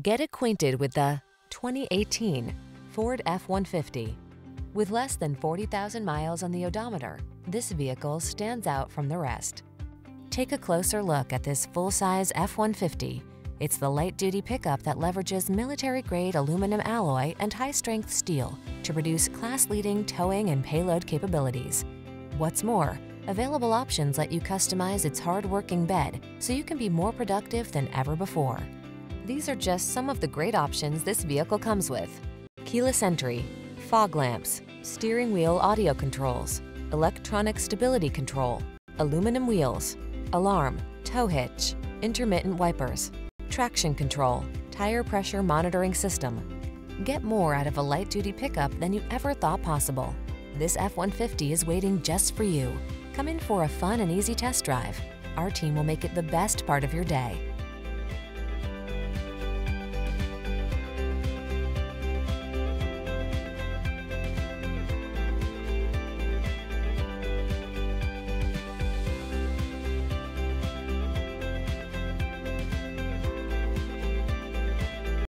Get acquainted with the 2018 Ford F-150. With less than 40,000 miles on the odometer, this vehicle stands out from the rest. Take a closer look at this full-size F-150. It's the light-duty pickup that leverages military-grade aluminum alloy and high-strength steel to produce class-leading towing and payload capabilities. What's more, available options let you customize its hard-working bed so you can be more productive than ever before. These are just some of the great options this vehicle comes with: keyless entry, fog lamps, steering wheel audio controls, electronic stability control, aluminum wheels, alarm, tow hitch, intermittent wipers, traction control, tire pressure monitoring system. Get more out of a light-duty pickup than you ever thought possible. This F-150 is waiting just for you. Come in for a fun and easy test drive. Our team will make it the best part of your day.